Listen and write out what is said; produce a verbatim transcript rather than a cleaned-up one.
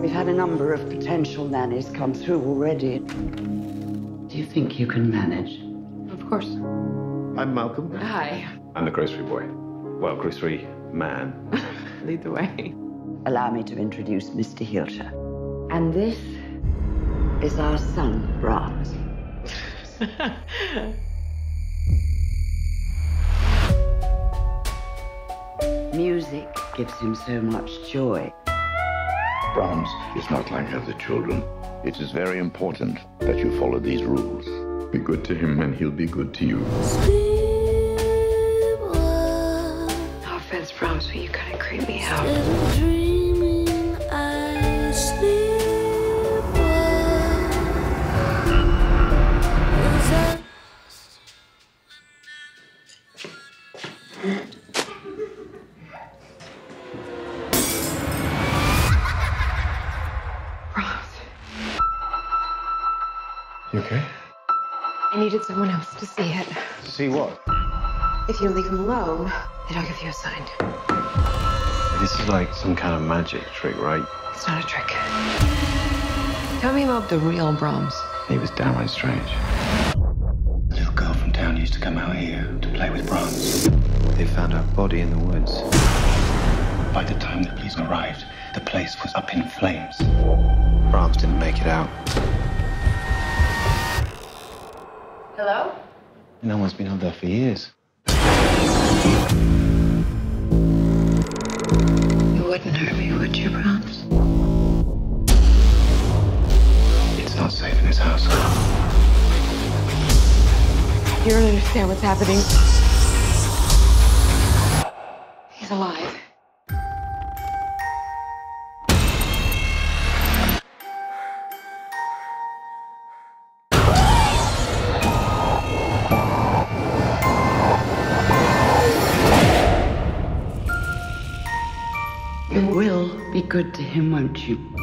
We've had a number of potential nannies come through already. Do you think you can manage? Of course. I'm Malcolm. Hi. I'm the grocery boy. Well, grocery man. Lead the way. Allow me to introduce Mister Hielscher. And this is our son, Brahms. Music gives him so much joy. Brahms is not like other children. It is very important that you follow these rules. Be good to him and he'll be good to you. No offense, Brahms, but you kind of creep me out. Dreaming I sleep well. I... You okay? I needed someone else to see it. To see what? If you leave him alone, it'll give you a sign. This is like some kind of magic trick, right? It's not a trick. Tell me about the real Brahms. He was downright strange. A little girl from town used to come out here to play with Brahms. They found her body in the woods. By the time the police arrived, the place was up in flames. Brahms didn't make it out. Hello? No one's been out there for years. You wouldn't hurt me, would you, Brahms? It's not safe in this house. You don't understand what's happening. He's alive. You will be good to him, won't you?